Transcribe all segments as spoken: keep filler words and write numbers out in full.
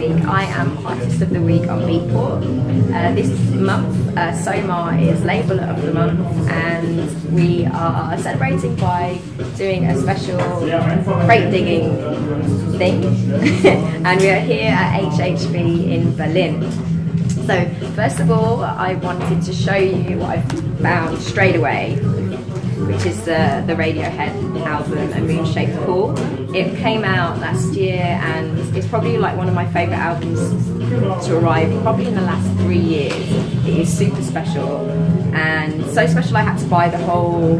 week I am Artist of the Week on Beatport. Uh, this month, uh, Soma is Labeler of the Month, and we are celebrating by doing a special crate digging thing. And we are here at H H V in Berlin. So, first of all, I wanted to show you what I've found straight away, which is the, the Radiohead album, A Moon Shaped Pool. It came out last year and it's probably like one of my favourite albums to arrive probably in the last three years. It is super special, and so special I had to buy the whole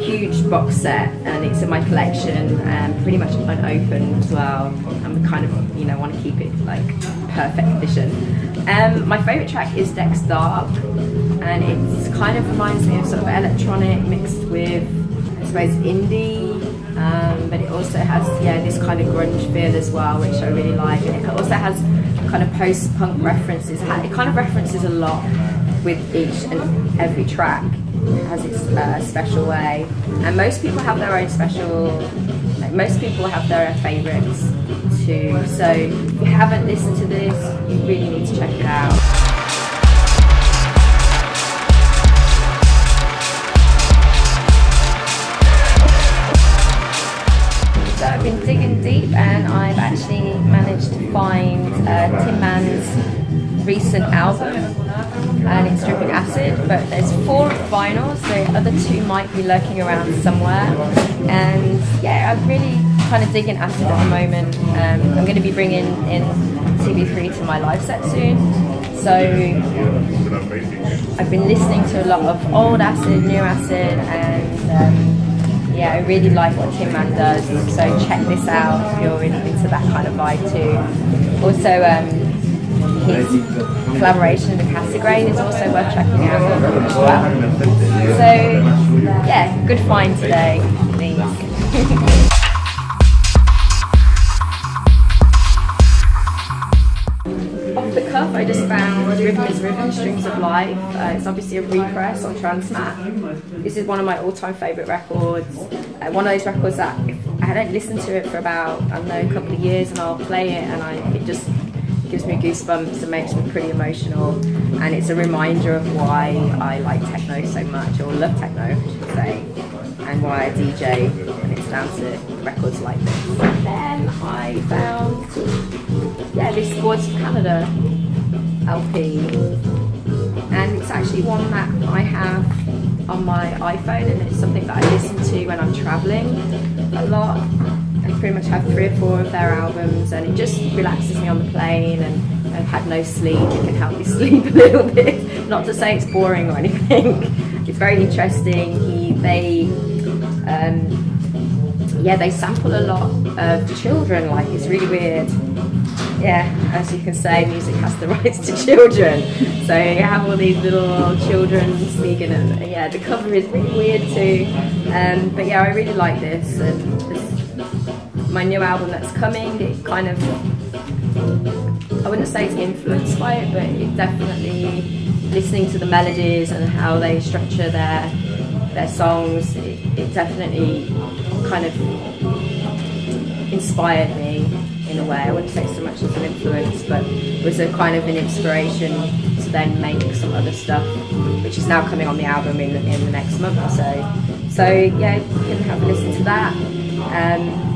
huge box set, and it's in my collection and pretty much unopened as well. I'm kind of, you know, want to keep it like perfect condition. Um, my favourite track is Dex Dark, and it kind of reminds me of sort of electronic mixed with, I suppose, indie, um, but it also has, yeah, this kind of grunge feel as well, which I really like, and it also has kind of post-punk references. It kind of references a lot with each and every track. It has its uh, special way, and most people have their own special, like, most people have their own favourites too, so if you haven't listened to this, you really need to check it out. I've been digging deep, and I've actually managed to find uh, Tin Man's recent album, and it's Dripping Acid, but there's four vinyls, the other two might be lurking around somewhere. And yeah, I'm really kind of digging acid at the moment. Um, I'm going to be bringing in T B three to my live set soon, so I've been listening to a lot of old acid, new acid, and um, yeah, I really like what Tin Man does, so check this out if you're really into that kind of vibe too. Also, um, his collaboration with Cassegrain is also worth checking out as well. So, yeah, good find today, thanks. I just found Rhythm is Rhythm, Streams of Life. Uh, it's obviously a repress on Transmat. This is one of my all-time favourite records. Uh, one of those records that if I hadn't listened to it for about, I don't know, a couple of years, and I'll play it and I, it just gives me goosebumps and makes me pretty emotional. And it's a reminder of why I like techno so much, or love techno, I should say, and why I D J, and it's down to records like this. And then I found, yeah, this Squadra Canada L P, and it's actually one that I have on my iPhone, and it's something that I listen to when I'm travelling a lot. I pretty much have three or four of their albums, and it just relaxes me on the plane, and I've had no sleep, it can help me sleep a little bit. Not to say it's boring or anything, it's very interesting. He, they, um, yeah, they sample a lot of children, like, it's really weird. Yeah, as you can say, music has the rights to children, so you have all these little children speaking, and yeah, the cover is really weird too, um, but yeah, I really like this, and this, my new album that's coming, it kind of, I wouldn't say it's influenced by it, but it definitely, listening to the melodies and how they structure their, their songs, it, it definitely kind of inspired me. In a way, I wouldn't say so much as an influence, but was a kind of an inspiration to then make some other stuff, which is now coming on the album in the, in the next month or so. So yeah, you can have a listen to that. Um,